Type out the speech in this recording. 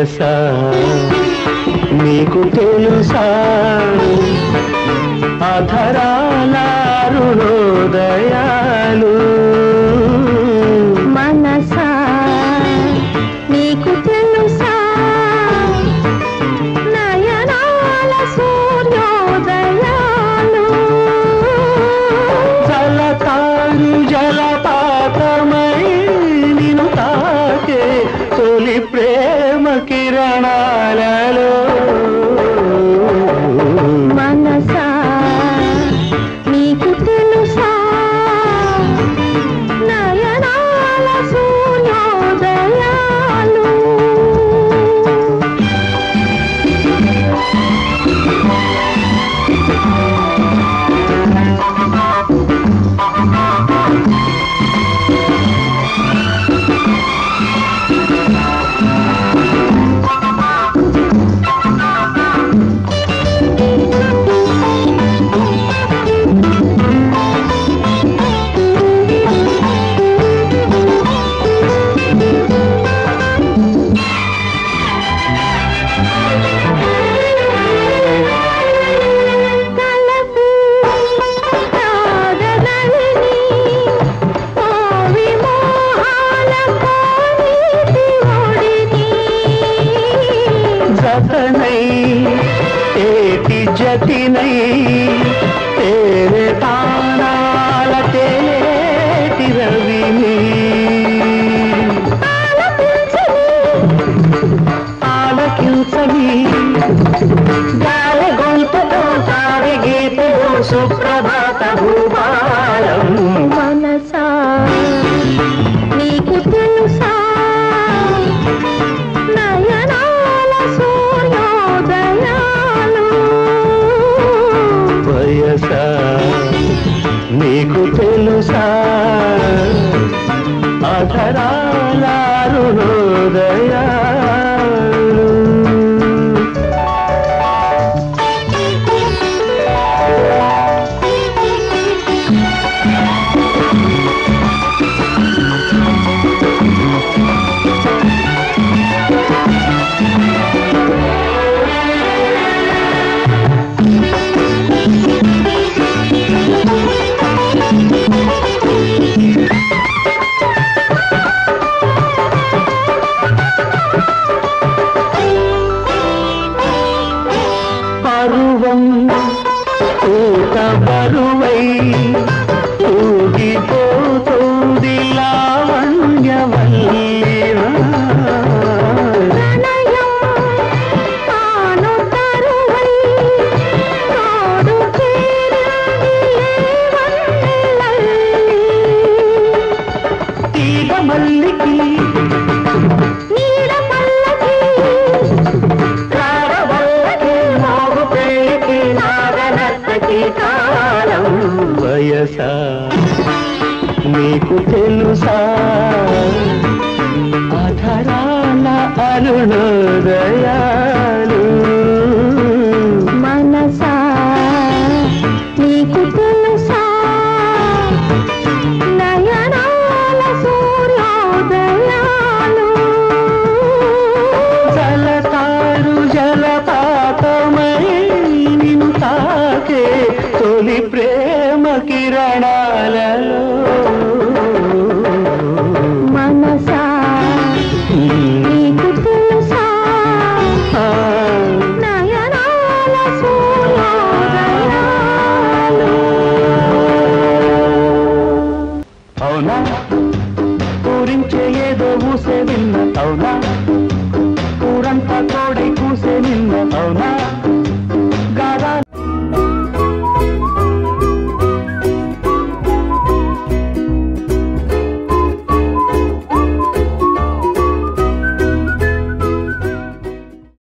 తెలుసా నీకు తెలుసా ఆధారాల హృదయాలు మనసా నీకు తెలుసా నయనాల సూర్యోదయాలు జలతారు జలపాతమై నిన్ను తాకే తొలి ప్రేమ కిరణాలలో I don't know that.